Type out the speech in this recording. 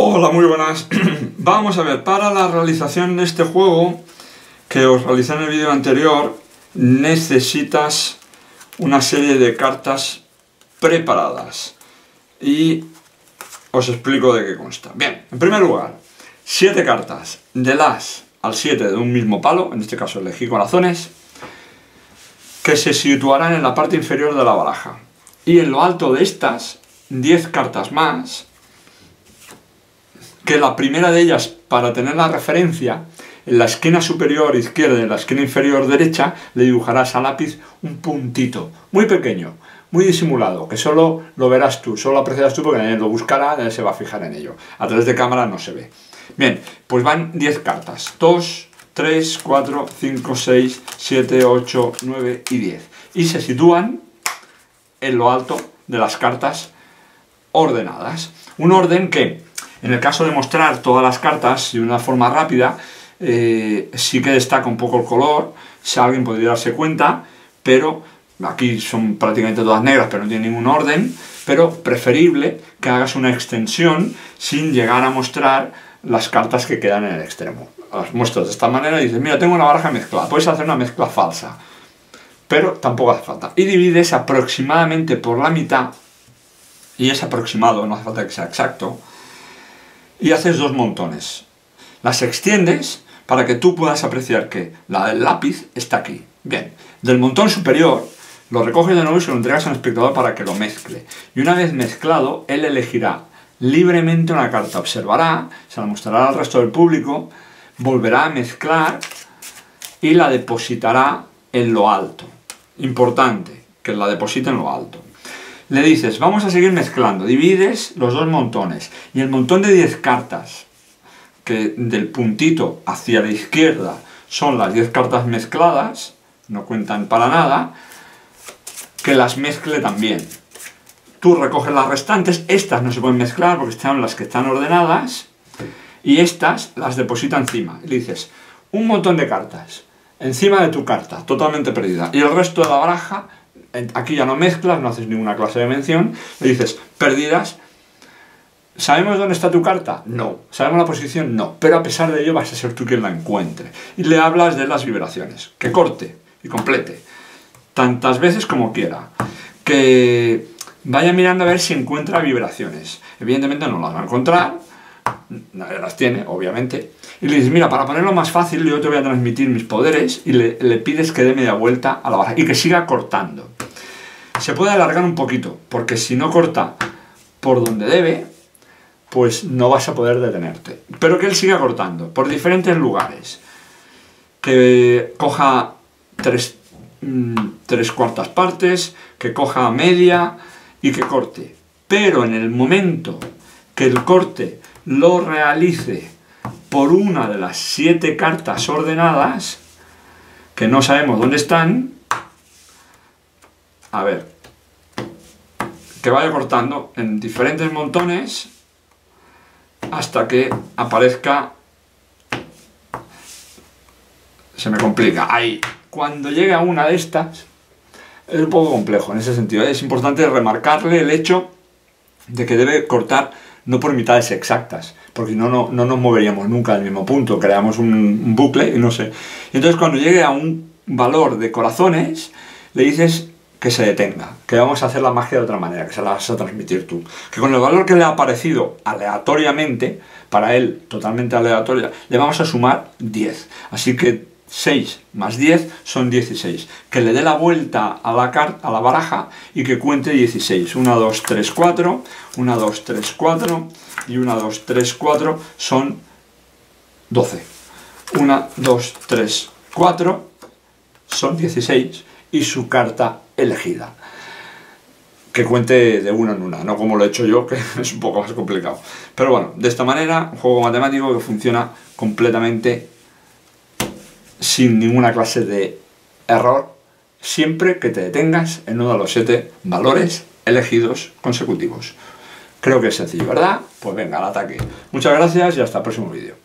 Hola, muy buenas. Vamos a ver, para la realización de este juego que os realicé en el vídeo anterior, necesitas una serie de cartas preparadas y os explico de qué consta. Bien, en primer lugar, 7 cartas del as al 7 de un mismo palo, en este caso elegí corazones, que se situarán en la parte inferior de la baraja. Y en lo alto de estas, 10 cartas más, que la primera de ellas, para tener la referencia, en la esquina superior izquierda y en la esquina inferior derecha, le dibujarás a lápiz un puntito, muy pequeño, muy disimulado, que solo lo verás tú, solo lo apreciarás tú, porque nadie lo buscará, nadie se va a fijar en ello. A través de cámara no se ve. Bien, pues van 10 cartas, 2, 3, 4, 5, 6, 7, 8, 9 y 10. Y se sitúan en lo alto de las cartas ordenadas. Un orden que, en el caso de mostrar todas las cartas de una forma rápida, sí que destaca un poco el color, si alguien podría darse cuenta, pero aquí son prácticamente todas negras, pero no tiene ningún orden, pero preferible que hagas una extensión sin llegar a mostrar las cartas que quedan en el extremo. Las muestras de esta manera y dices, mira, tengo una baraja mezclada, puedes hacer una mezcla falsa, pero tampoco hace falta. Y divides aproximadamente por la mitad, y es aproximado, no hace falta que sea exacto, y haces 2 montones. Las extiendes para que tú puedas apreciar que la del lápiz está aquí. Bien, del montón superior lo recoges de nuevo y se lo entregas al espectador para que lo mezcle. Y una vez mezclado, él elegirá libremente una carta. Observará, se la mostrará al resto del público, volverá a mezclar y la depositará en lo alto. Importante, que la deposite en lo alto. Le dices, vamos a seguir mezclando, divides los 2 montones y el montón de 10 cartas, que del puntito hacia la izquierda son las 10 cartas mezcladas, no cuentan para nada, que las mezcle también. Tú recoges las restantes, estas no se pueden mezclar porque están las que están ordenadas, y estas las deposita encima. Le dices, un montón de cartas encima de tu carta, totalmente perdida, y el resto de la baraja, aquí ya no mezclas, no haces ninguna clase de mención, le dices, perdidas. ¿Sabemos dónde está tu carta? No. ¿Sabemos la posición? No. Pero a pesar de ello vas a ser tú quien la encuentre. Y le hablas de las vibraciones. Que corte y complete tantas veces como quiera. Que vaya mirando a ver si encuentra vibraciones. Evidentemente no las va a encontrar. Nadie las tiene, obviamente. Y le dices, mira, para ponerlo más fácil yo te voy a transmitir mis poderes. Y le pides que dé media vuelta a la baraja. Y que siga cortando. Se puede alargar un poquito. Porque si no corta por donde debe, pues no vas a poder detenerte. Pero que él siga cortando por diferentes lugares. Que coja tres cuartas partes, que coja media y que corte. Pero en el momento que el corte lo realice por una de las 7 cartas ordenadas, que no sabemos dónde están, a ver, que vaya cortando en diferentes montones hasta que aparezca. Se me complica ahí. Cuando llega una de estas es un poco complejo en ese sentido. Es importante remarcarle el hecho de que debe cortar no por mitades exactas, porque no nos moveríamos nunca al mismo punto, creamos un bucle y no sé. Entonces cuando llegue a un valor de corazones le dices que se detenga, que vamos a hacer la magia de otra manera, que se la vas a transmitir tú, que con el valor que le ha aparecido aleatoriamente, para él totalmente aleatoria, le vamos a sumar 10, así que 6 más 10 son 16, que le dé la vuelta a la baraja y que cuente 16, 1, 2, 3, 4, 1, 2, 3, 4 y 1, 2, 3, 4 son 12, 1, 2, 3, 4 son 16 y su carta elegida. Que cuente de una en una, no como lo he hecho yo, que es un poco más complicado. Pero bueno, de esta manera, un juego matemático que funciona completamente sin ninguna clase de error, siempre que te detengas en uno de los 7 valores elegidos consecutivos. Creo que es sencillo, ¿verdad? Pues venga, al ataque. Muchas gracias y hasta el próximo vídeo.